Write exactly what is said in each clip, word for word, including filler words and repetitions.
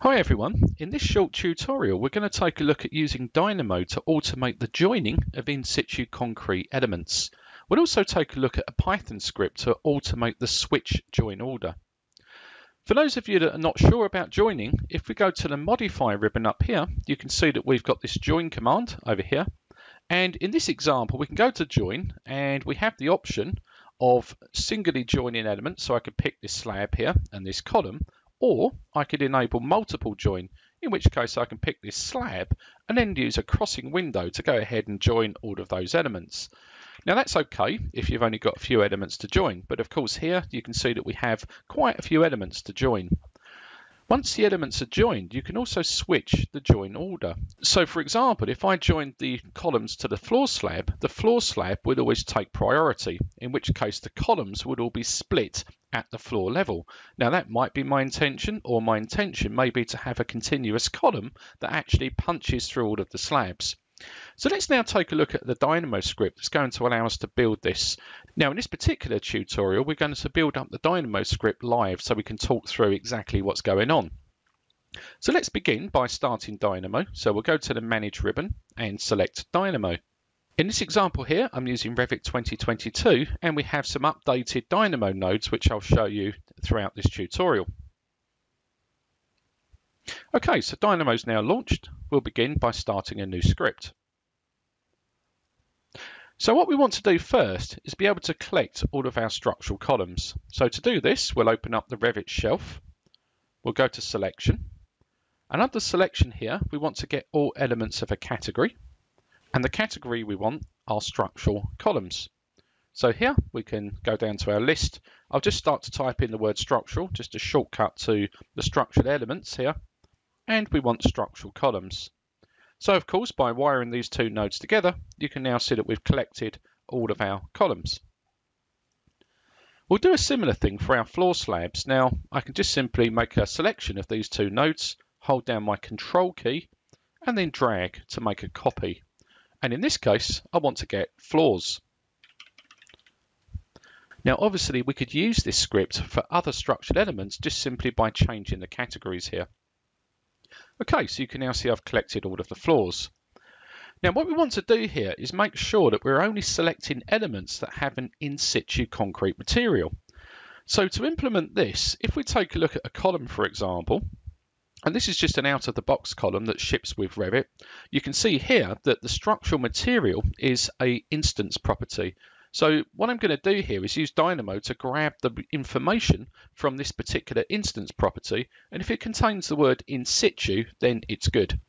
Hi everyone, in this short tutorial we're going to take a look at using Dynamo to automate the joining of in situ concrete elements. We'll also take a look at a Python script to automate the Switch Join Order. For those of you that are not sure about joining, if we go to the Modify ribbon up here, you can see that we've got this Join command over here. And in this example we can go to Join and we have the option of singly joining elements, so I could pick this slab here and this column. Or I could enable multiple join, in which case I can pick this slab and then use a crossing window to go ahead and join all of those elements. Now that's okay if you've only got a few elements to join, but of course here you can see that we have quite a few elements to join. Once the elements are joined, you can also switch the join order. So for example, if I joined the columns to the floor slab, the floor slab would always take priority, in which case the columns would all be split at the floor level. Now that might be my intention, or my intention may be to have a continuous column that actually punches through all of the slabs. So let's now take a look at the Dynamo script that's going to allow us to build this. Now in this particular tutorial we're going to build up the Dynamo script live so we can talk through exactly what's going on. So let's begin by starting Dynamo. So we'll go to the Manage ribbon and select Dynamo. In this example here I'm using Revit twenty twenty-two and we have some updated Dynamo nodes which I'll show you throughout this tutorial. Okay, so Dynamo's now launched. We'll begin by starting a new script. So what we want to do first is be able to collect all of our structural columns. So to do this, we'll open up the Revit shelf. We'll go to Selection. And under Selection here, we want to get all elements of a category. And the category we want are structural columns. So here we can go down to our list. I'll just start to type in the word structural, just a shortcut to the structural elements here. And we want structural columns. So of course, by wiring these two nodes together, you can now see that we've collected all of our columns. We'll do a similar thing for our floor slabs. Now, I can just simply make a selection of these two nodes, hold down my Control key, and then drag to make a copy. And in this case, I want to get floors. Now obviously we could use this script for other structured elements just simply by changing the categories here. Okay, so you can now see I've collected all of the floors. Now what we want to do here is make sure that we're only selecting elements that have an in situ concrete material. So to implement this, if we take a look at a column for example, and this is just an out of the box column that ships with Revit, you can see here that the structural material is an instance property. So what I'm going to do here is use Dynamo to grab the information from this particular instance property, and if it contains the word in situ, then it's good.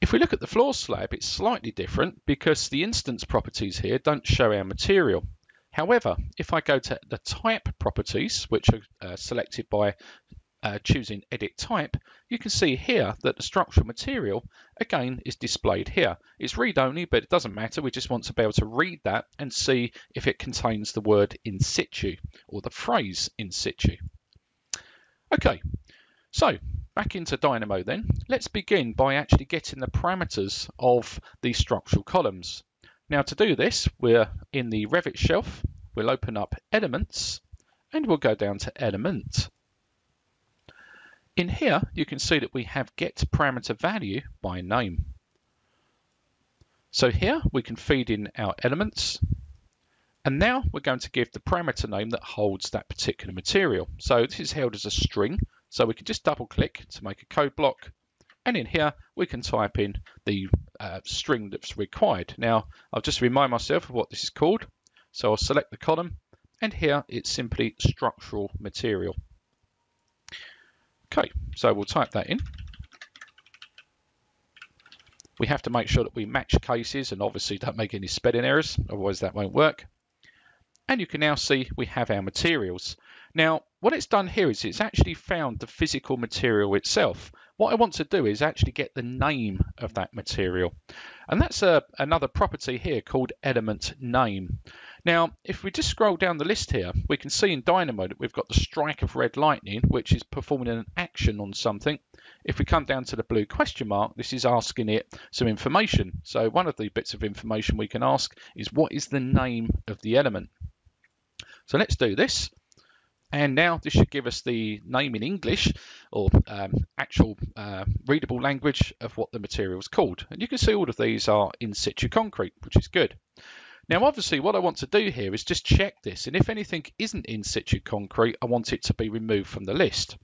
If we look at the floor slab, it's slightly different because the instance properties here don't show our material. However, if I go to the type properties, which are uh, selected by uh, choosing edit type, you can see here that the structural material again is displayed here. It's read-only, but it doesn't matter. We just want to be able to read that and see if it contains the word in situ or the phrase in situ. Okay, so back into Dynamo then. Let's begin by actually getting the parameters of these structural columns. Now to do this, we're in the Revit shelf. We'll open up Elements and we'll go down to Element. In here, you can see that we have get parameter value by name. So here we can feed in our elements. And now we're going to give the parameter name that holds that particular material. So this is held as a string. So we can just double click to make a code block. And in here, we can type in the uh, string that's required. Now, I'll just remind myself of what this is called. So I'll select the column. And here it's simply structural material. Okay, so we'll type that in. We have to make sure that we match cases and obviously don't make any spelling errors, otherwise that won't work. And you can now see we have our materials. Now, what it's done here is it's actually found the physical material itself. What I want to do is actually get the name of that material. And that's a, another property here called element name. Now, if we just scroll down the list here, we can see in Dynamo that we've got the strike of red lightning, which is performing an action on something. If we come down to the blue question mark, this is asking it some information. So one of the bits of information we can ask is what is the name of the element? So let's do this. And now this should give us the name in English, or um, actual uh, readable language of what the material is called. And you can see all of these are in situ concrete, which is good. Now, obviously, what I want to do here is just check this. And if anything isn't in situ concrete, I want it to be removed from the list.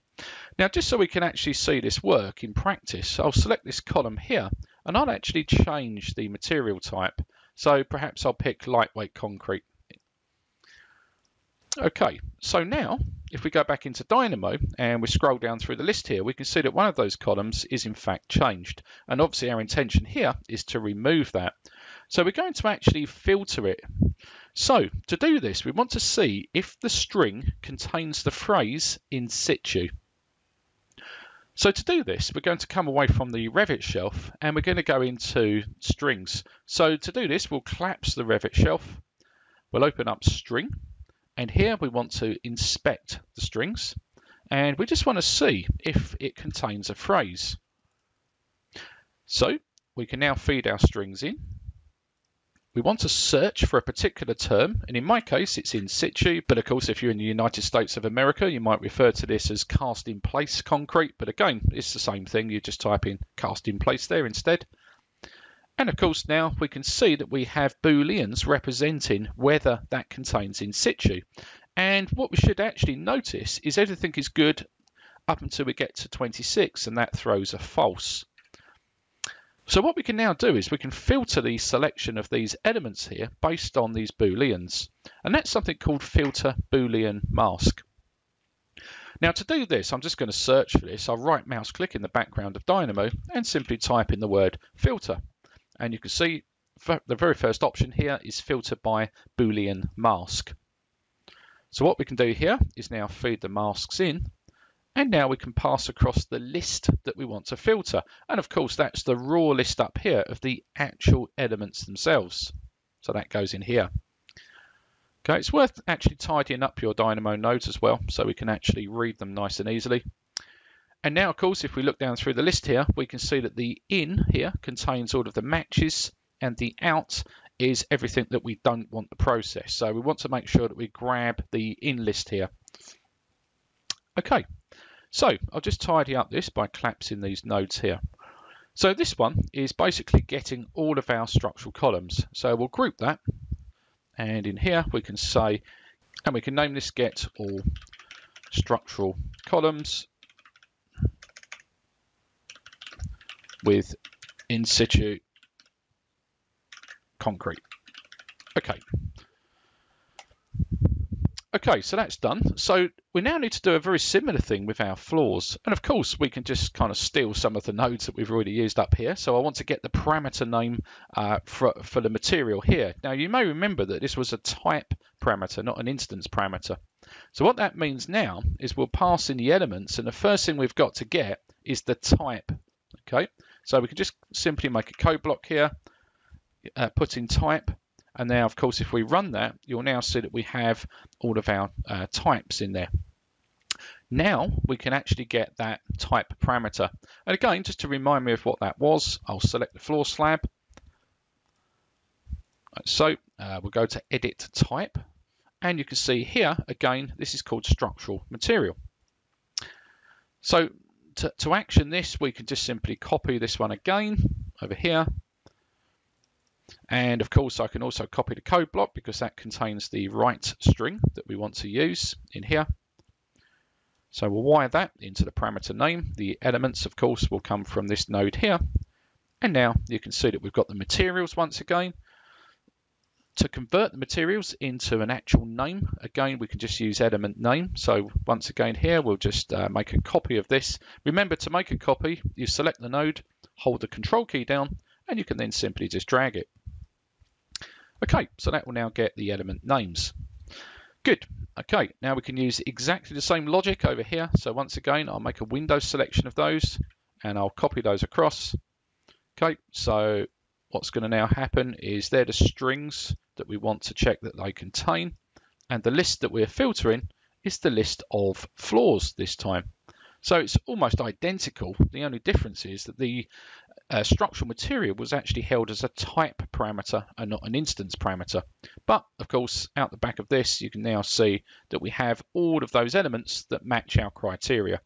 Now, just so we can actually see this work in practice, I'll select this column here and I'll actually change the material type. So perhaps I'll pick lightweight concrete. Okay, so now if we go back into Dynamo and we scroll down through the list here, we can see that one of those columns is in fact changed. And obviously our intention here is to remove that. So we're going to actually filter it. So to do this, we want to see if the string contains the phrase in situ. So to do this, we're going to come away from the Revit shelf and we're going to go into strings. So to do this, we'll collapse the Revit shelf. We'll open up string. And here we want to inspect the strings. And we just want to see if it contains a phrase. So we can now feed our strings in. We want to search for a particular term, and in my case it's in situ, but of course if you're in the United States of America you might refer to this as cast in place concrete, but again it's the same thing, you just type in cast in place there instead. And of course now we can see that we have booleans representing whether that contains in situ. And what we should actually notice is everything is good up until we get to twenty-six, and that throws a false. So what we can now do is we can filter the selection of these elements here based on these Booleans. And that's something called filter Boolean mask. Now to do this, I'm just going to search for this. I'll right mouse click in the background of Dynamo and simply type in the word filter. And you can see the very first option here is filter by Boolean mask. So what we can do here is now feed the masks in. And now we can pass across the list that we want to filter. And of course, that's the raw list up here of the actual elements themselves. So that goes in here. Okay, it's worth actually tidying up your Dynamo nodes as well, so we can actually read them nice and easily. And now, of course, if we look down through the list here, we can see that the in here contains all of the matches, and the out is everything that we don't want to process. So we want to make sure that we grab the in list here. Okay. So I'll just tidy up this by collapsing these nodes here. So this one is basically getting all of our structural columns. So we'll group that. And in here we can say, and we can name this get all structural columns with in situ concrete. Okay. Okay, so that's done. So we now need to do a very similar thing with our floors. And of course, we can just kind of steal some of the nodes that we've already used up here. So I want to get the parameter name uh, for, for the material here. Now, you may remember that this was a type parameter, not an instance parameter. So what that means now is we'll pass in the elements. And the first thing we've got to get is the type. Okay, so we can just simply make a code block here, uh, put in type. And now, of course, if we run that, you'll now see that we have all of our uh, types in there. Now we can actually get that type parameter. And again, just to remind me of what that was, I'll select the floor slab. So uh, we'll go to edit type. And you can see here, again, this is called structural material. So to, to action this, we can just simply copy this one again over here. And of course, I can also copy the code block because that contains the right string that we want to use in here. So we'll wire that into the parameter name. The elements, of course, will come from this node here. And now you can see that we've got the materials once again. To convert the materials into an actual name, again, we can just use element name. So once again here, we'll just uh, make a copy of this. Remember, to make a copy, you select the node, hold the control key down, and you can then simply just drag it. Okay, so that will now get the element names. Good. Okay, now we can use exactly the same logic over here. So once again, I'll make a window selection of those and I'll copy those across. Okay, so what's going to now happen is they're the strings that we want to check that they contain. And the list that we're filtering is the list of floors this time. So it's almost identical. The only difference is that the uh, structural material was actually held as a type parameter and not an instance parameter. But of course, out the back of this, you can now see that we have all of those elements that match our criteria.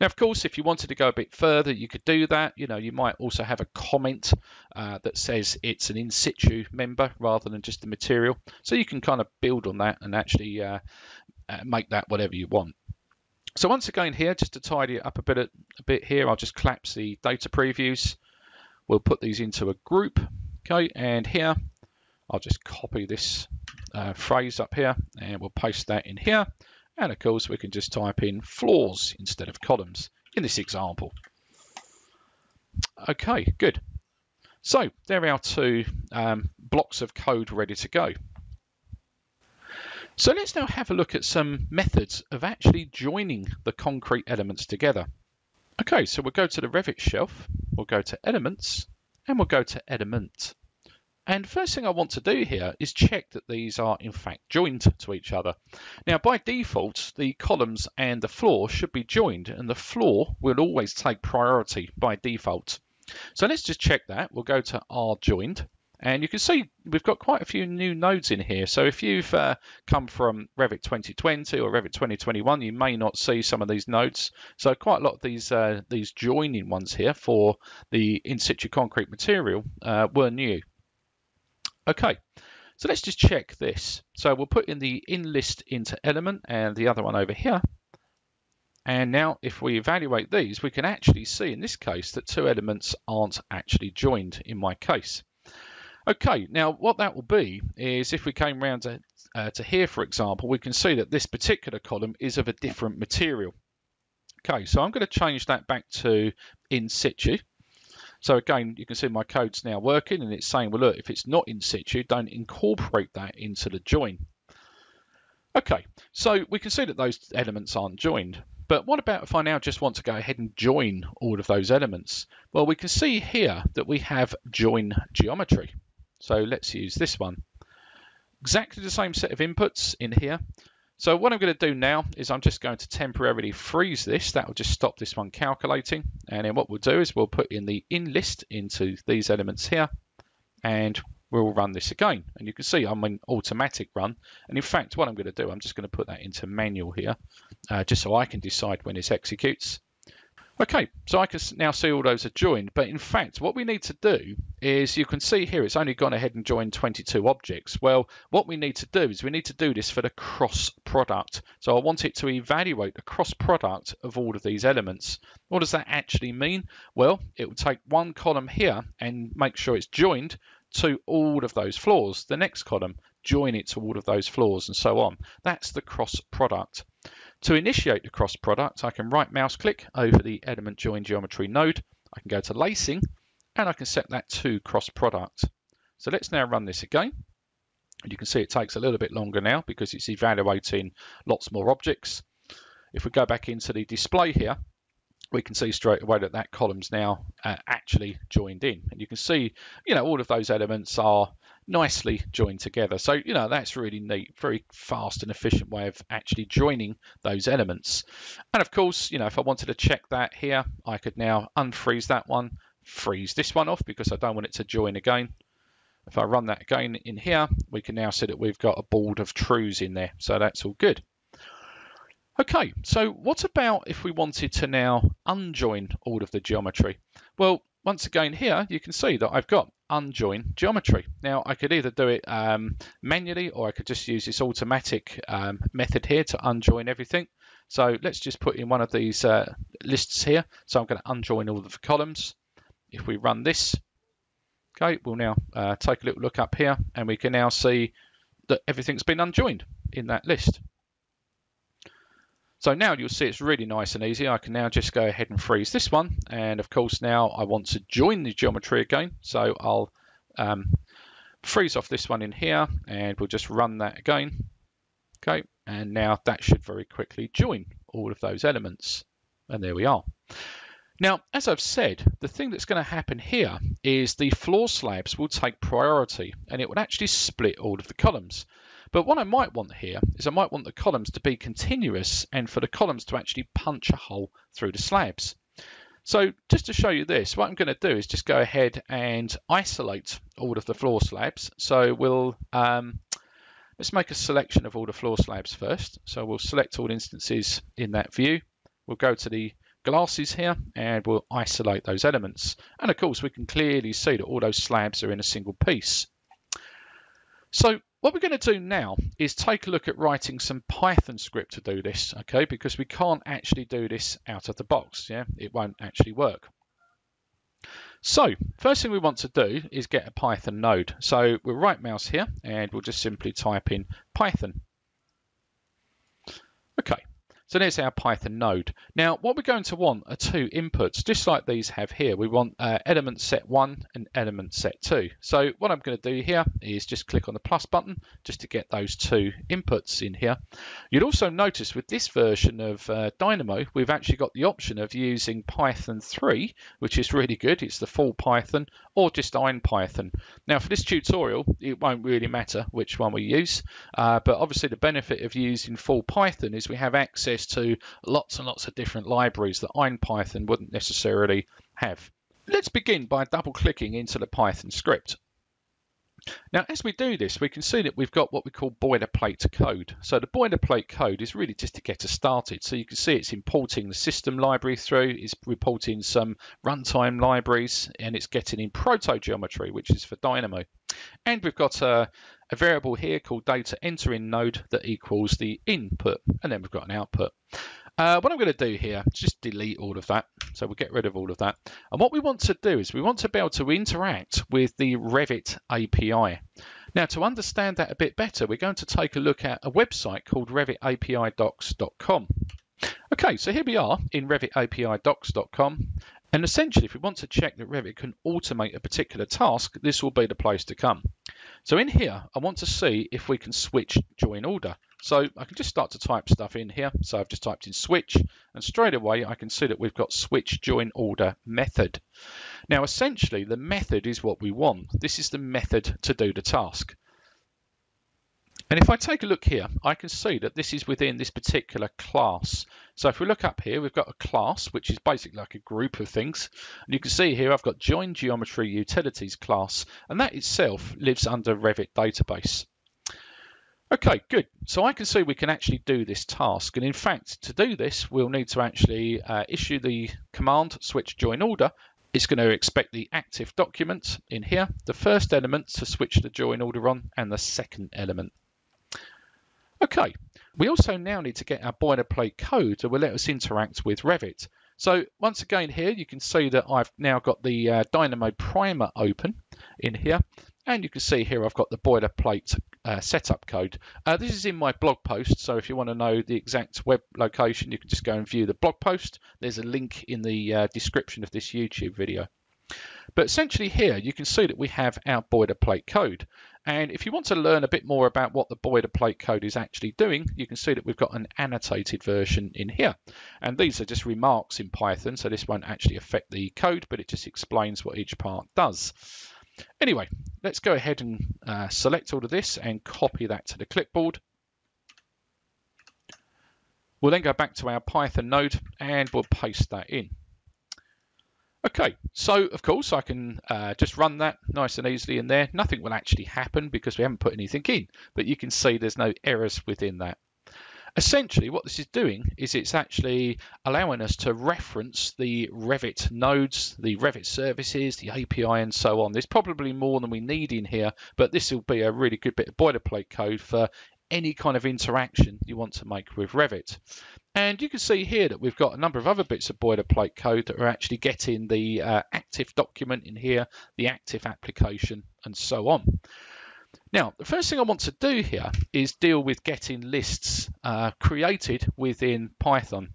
Now, of course, if you wanted to go a bit further, you could do that. You know, you might also have a comment uh, that says it's an in situ member rather than just the material. So you can kind of build on that and actually uh, make that whatever you want. So once again here, just to tidy it up a bit, a bit here, I'll just collapse the data previews. We'll put these into a group. Okay, and here, I'll just copy this uh, phrase up here and we'll paste that in here. And of course, we can just type in floors instead of columns in this example. Okay, good. So there are our two um, blocks of code ready to go. So let's now have a look at some methods of actually joining the concrete elements together. Okay, so we'll go to the Revit shelf, we'll go to elements, and we'll go to element. And first thing I want to do here is check that these are in fact joined to each other. Now, by default, the columns and the floor should be joined, and the floor will always take priority by default. So let's just check that. We'll go to R joined. And you can see we've got quite a few new nodes in here. So if you've uh, come from Revit twenty twenty or Revit twenty twenty-one, you may not see some of these nodes. So quite a lot of these uh, these joining ones here for the in situ concrete material uh, were new. Okay, so let's just check this. So we'll put in the in list into element and the other one over here. And now if we evaluate these, we can actually see in this case that two elements aren't actually joined in my case. Okay, now what that will be is if we came round to, uh, to here, for example, we can see that this particular column is of a different material. Okay, so I'm going to change that back to in situ. So again, you can see my code's now working and it's saying, well, look, if it's not in situ, don't incorporate that into the join. Okay, so we can see that those elements aren't joined. But what about if I now just want to go ahead and join all of those elements? Well, we can see here that we have join geometry. So let's use this one. Exactly the same set of inputs in here. So what I'm going to do now is I'm just going to temporarily freeze this. That will just stop this one calculating. And then what we'll do is we'll put in the in list into these elements here. And we'll run this again. And you can see I'm in automatic run. And in fact, what I'm going to do, I'm just going to put that into manual here, uh, just so I can decide when this executes. Okay, so I can now see all those are joined, but in fact, what we need to do is, you can see here, it's only gone ahead and joined twenty-two objects. Well, what we need to do is we need to do this for the cross product. So I want it to evaluate the cross product of all of these elements. What does that actually mean? Well, it will take one column here and make sure it's joined to all of those floors. The next column, join it to all of those floors and so on. That's the cross product. To initiate the cross product, I can right mouse click over the element join geometry node. I can go to lacing and I can set that to cross product. So let's now run this again. And you can see it takes a little bit longer now because it's evaluating lots more objects. If we go back into the display here, we can see straight away that that column's now uh, actually joined in. And you can see, you know, all of those elements are nicely joined together. So, you know, that's really neat, very fast and efficient way of actually joining those elements. And of course, you know, if I wanted to check that here, I could now unfreeze that one, freeze this one off because I don't want it to join again. If I run that again in here, we can now see that we've got a board of trues in there. So that's all good. Okay, so what about if we wanted to now unjoin all of the geometry? Well, once again here, you can see that I've got unjoin geometry. Now, I could either do it um, manually or I could just use this automatic um, method here to unjoin everything. So let's just put in one of these uh, lists here. So I'm going to unjoin all of the columns. If we run this, okay, we'll now uh, take a little look up here and we can now see that everything's been unjoined in that list. So now you'll see it's really nice and easy. I can now just go ahead and freeze this one. And of course, now I want to join the geometry again. So I'll um, freeze off this one in here and we'll just run that again. Okay, and now that should very quickly join all of those elements. And there we are. Now, as I've said, the thing that's going to happen here is the floor slabs will take priority and it would actually split all of the columns. But what I might want here is I might want the columns to be continuous and for the columns to actually punch a hole through the slabs. So just to show you this, what I'm going to do is just go ahead and isolate all of the floor slabs. So we'll um, let's make a selection of all the floor slabs first. So we'll select all instances in that view. We'll go to the glasses here and we'll isolate those elements. And of course, we can clearly see that all those slabs are in a single piece. So what we're going to do now is take a look at writing some Python script to do this, okay? Because we can't actually do this out of the box, yeah? It won't actually work. So first thing we want to do is get a Python node. So we'll right mouse here and we'll just simply type in Python. Okay, so there's our Python node. Now what we're going to want are two inputs, just like these have here. We want uh, element set one and element set two. So what I'm going to do here is just click on the plus button just to get those two inputs in here. You'd also notice with this version of uh, Dynamo, we've actually got the option of using Python three, which is really good. It's the full Python or just Iron Python. Now for this tutorial, it won't really matter which one we use, uh, but obviously the benefit of using full Python is we have access to lots and lots of different libraries that Iron Python wouldn't necessarily have. Let's begin by double clicking into the Python script. Now as we do this, we can see that we've got what we call boilerplate code. So the boilerplate code is really just to get us started. So you can see it's importing the system library through, it's reporting some runtime libraries, and it's getting in proto-geometry, which is for Dynamo. And we've got a, a variable here called data entering node that equals the input, and then we've got an output. Uh, what I'm going to do here is just delete all of that. So we'll get rid of all of that. And what we want to do is we want to be able to interact with the Revit A P I. Now, to understand that a bit better, we're going to take a look at a website called Revit A P I Docs dot com. Okay, so here we are in Revit A P I Docs dot com. And essentially, if we want to check that Revit can automate a particular task, this will be the place to come. So in here, I want to see if we can switch join order. So I can just start to type stuff in here. So I've just typed in switch, and straight away, I can see that we've got switch join order method. Now, essentially, the method is what we want. This is the method to do the task. And if I take a look here, I can see that this is within this particular class. So if we look up here, we've got a class, which is basically like a group of things. And you can see here, I've got Join Geometry Utilities class, and that itself lives under Revit Database. Okay, good. So I can see we can actually do this task. And in fact, to do this, we'll need to actually uh, issue the command switch join order. It's going to expect the active document in here, the first element to switch the join order on, and the second element. Okay, we also now need to get our boilerplate code that will let us interact with Revit. So once again here, you can see that I've now got the uh, Dynamo primer open in here. And you can see here I've got the boilerplate uh, setup code. Uh, this is in my blog post, so if you want to know the exact web location, you can just go and view the blog post. There's a link in the uh, description of this YouTube video. But essentially here, you can see that we have our boilerplate code. And if you want to learn a bit more about what the boilerplate code is actually doing, you can see that we've got an annotated version in here. And these are just remarks in Python, so this won't actually affect the code, but it just explains what each part does. Anyway, let's go ahead and uh, select all of this and copy that to the clipboard. We'll then go back to our Python node and we'll paste that in. Okay, so of course I can uh, just run that nice and easily in there. Nothing will actually happen because we haven't put anything in, but you can see there's no errors within that. Essentially, what this is doing is it's actually allowing us to reference the Revit nodes, the Revit services, the A P I, and so on. There's probably more than we need in here, but this will be a really good bit of boilerplate code for any kind of interaction you want to make with Revit. And you can see here that we've got a number of other bits of boilerplate code that are actually getting the uh, active document in here, the active application, and so on. Now, the first thing I want to do here is deal with getting lists uh, created within Python.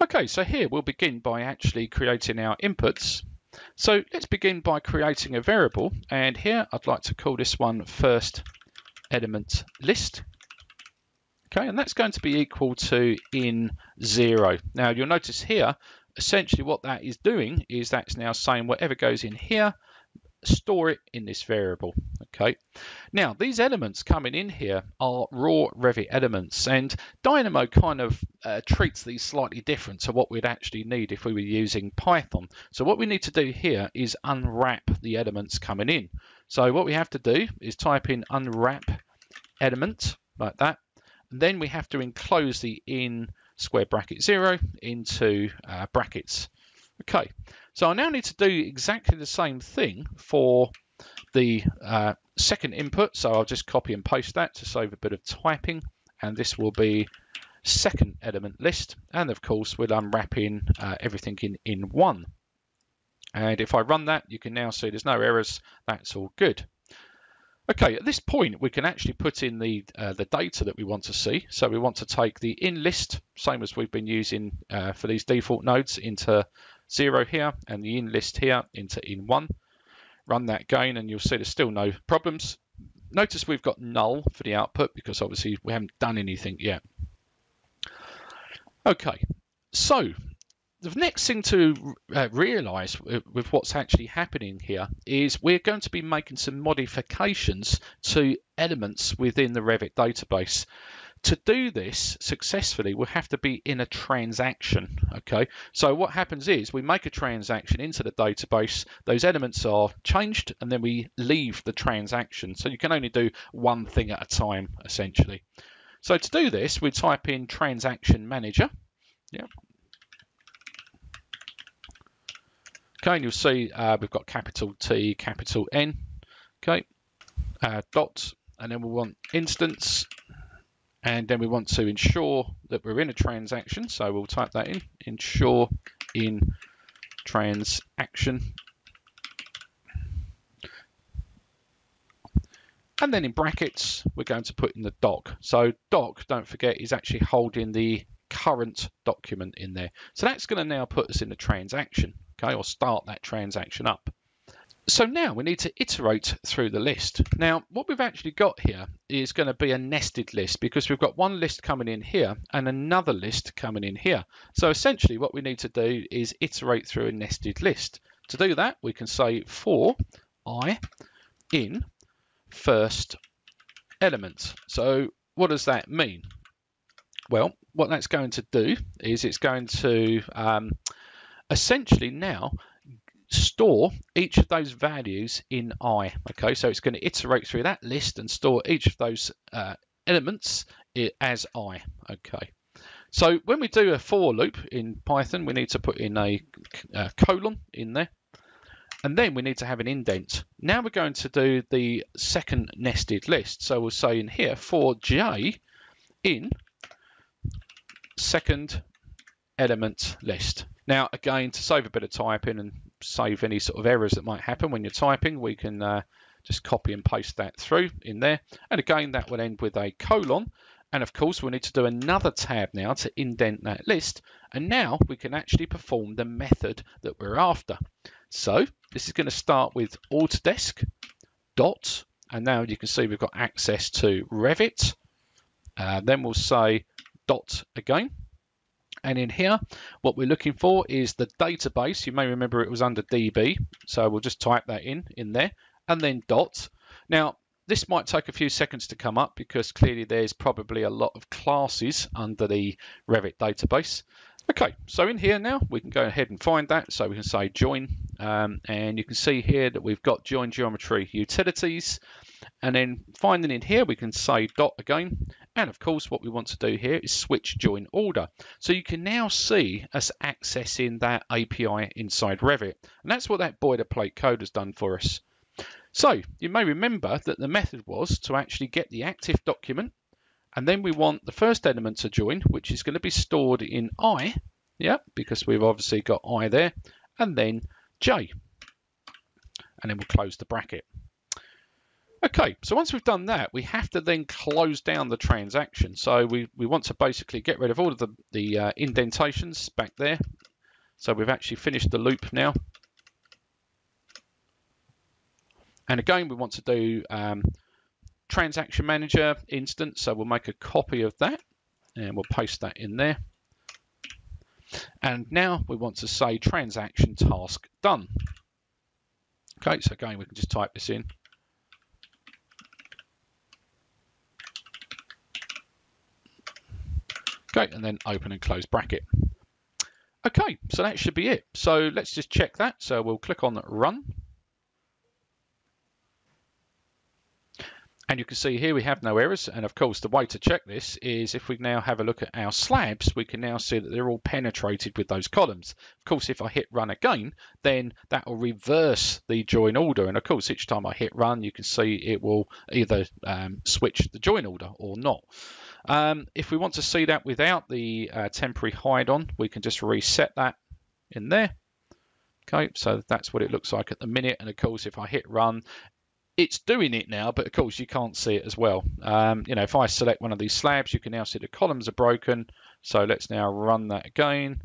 Okay, so here we'll begin by actually creating our inputs. So let's begin by creating a variable. And here I'd like to call this one first element list. Okay, and that's going to be equal to in zero. Now, you'll notice here, essentially what that is doing is that's now saying whatever goes in here store it in this variable. Okay, now these elements coming in here are raw Revit elements, and Dynamo kind of uh, treats these slightly different to what we'd actually need if we were using Python. So what we need to do here is unwrap the elements coming in. So what we have to do is type in unwrap element like that, and then we have to enclose the in square bracket zero into uh, brackets. Okay, so I now need to do exactly the same thing for the uh, second input. So I'll just copy and paste that to save a bit of typing, and this will be second element list. And of course, we'll unwrap in uh, everything in in one. And if I run that, you can now see there's no errors. That's all good. Okay, at this point, we can actually put in the uh, the data that we want to see. So we want to take the in list, same as we've been using uh, for these default nodes, into zero here, and the in list here into in one. Run that again, and you'll see there's still no problems. Notice we've got null for the output because obviously we haven't done anything yet. Okay, so the next thing to uh, realize with what's actually happening here is we're going to be making some modifications to elements within the Revit database. To do this successfully, we'll have to be in a transaction. Okay, so what happens is we make a transaction into the database, those elements are changed, and then we leave the transaction. So you can only do one thing at a time, essentially. So to do this, we type in transaction manager. Yeah. Okay, and you'll see uh, we've got capital T, capital N, okay, uh, dot, and then we want instance, and then we want to ensure that we're in a transaction, so we'll type that in, ensure in transaction, and then in brackets we're going to put in the doc. So doc, don't forget, is actually holding the current document in there, so that's going to now put us in the transaction. Okay, or start that transaction up. So now we need to iterate through the list. Now, what we've actually got here is going to be a nested list because we've got one list coming in here and another list coming in here. So essentially what we need to do is iterate through a nested list. To do that, we can say for I in first element. So what does that mean? Well, what that's going to do is it's going to um, essentially now store each of those values in I. Okay, so it's going to iterate through that list and store each of those uh, elements as I. Okay, so when we do a for loop in Python, we need to put in a, a colon in there, and then we need to have an indent. Now we're going to do the second nested list, so we'll say in here for j in second element list. Now, again, to save a bit of typing and save any sort of errors that might happen when you're typing, we can uh, just copy and paste that through in there. And again, that will end with a colon. And of course, we'll need to do another tab now to indent that list. And now we can actually perform the method that we're after. So this is going to start with Autodesk dot. And now you can see we've got access to Revit. Uh, then we'll say dot again. And in here, what we're looking for is the database. You may remember it was under D B. So we'll just type that in, in there, and then dot. Now, this might take a few seconds to come up because clearly there's probably a lot of classes under the Revit database. Okay, so in here now, we can go ahead and find that. So we can say join, um, and you can see here that we've got Join Geometry Utilities. And then finding in here, we can say dot again. And of course, what we want to do here is switch join order. So you can now see us accessing that A P I inside Revit. And that's what that boilerplate code has done for us. So you may remember that the method was to actually get the active document. And then we want the first element to join, which is going to be stored in I. Yeah, because we've obviously got I there. And then J. And then we'll close the bracket. Okay, so once we've done that, we have to then close down the transaction. So we, we want to basically get rid of all of the, the uh, indentations back there. So we've actually finished the loop now. And again, we want to do um, transaction manager instance. So we'll make a copy of that and we'll paste that in there. And now we want to say transaction task done. Okay, so again, we can just type this in. Okay, and then open and close bracket. Okay, so that should be it. So let's just check that. So we'll click on Run. And you can see here we have no errors. And of course, the way to check this is if we now have a look at our slabs, we can now see that they're all penetrated with those columns. Of course, if I hit run again, then that will reverse the join order. And of course, each time I hit run, you can see it will either um, switch the join order or not. Um, if we want to see that without the uh, temporary hide on, we can just reset that in there. Okay, so that's what it looks like at the minute. And of course, if I hit run, it's doing it now, but of course you can't see it as well. Um, you know, if I select one of these slabs, you can now see the columns are broken. So let's now run that again.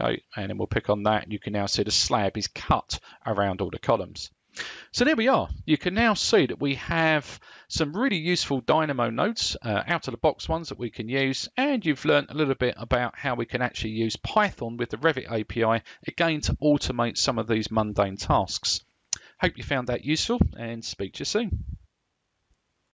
Okay, and then we'll pick on that. You can now see the slab is cut around all the columns. So there we are. You can now see that we have some really useful Dynamo nodes, uh, out-of-the-box ones that we can use, and you've learned a little bit about how we can actually use Python with the Revit A P I, again, to automate some of these mundane tasks. Hope you found that useful, and speak to you soon.